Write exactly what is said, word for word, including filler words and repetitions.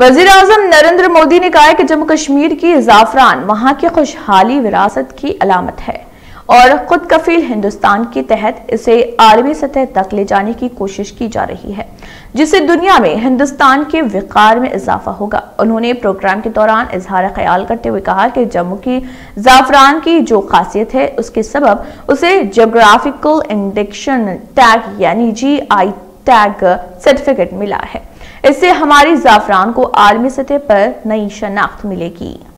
वज़ीर आज़म नरेंद्र मोदी ने कहा है कि जम्मू कश्मीर की जाफ़रान वहां की खुशहाली विरासत की अलामत है और खुद कफील हिंदुस्तान के तहत इसे आलमी सतह तक ले जाने की कोशिश की जा रही है, जिससे दुनिया में हिंदुस्तान के वक़ार में इजाफा होगा। उन्होंने प्रोग्राम के दौरान इजहार ख्याल करते हुए कहा कि जम्मू की जाफ़रान की जो खासियत है उसके सबब उसे जोग्राफिकल इंडिकेशन टैग यानी जी आई टैग सर्टिफिकेट मिला है। इससे हमारी जाफ़रान को आलमी सतह पर नई शनाख्त मिलेगी।